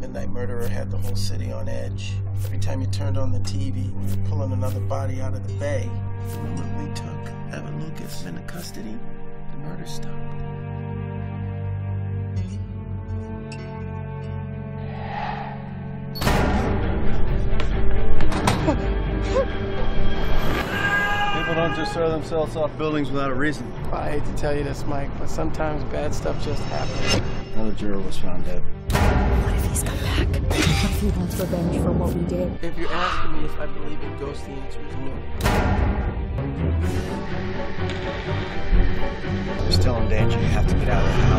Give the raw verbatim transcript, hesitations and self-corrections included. Midnight Murderer had the whole city on edge. Every time you turned on the T V, we were pulling another body out of the bay. When we took Evan Lucas into custody, the murder stopped. People don't just throw themselves off buildings without a reason. Well, I hate to tell you this, Mike, but sometimes bad stuff just happens. Another juror was found dead. What if he's come back? What if he wants revenge for what we did? If you're asking me if I believe in ghosts, the answer is no. You're still in danger. You have to get out of the house.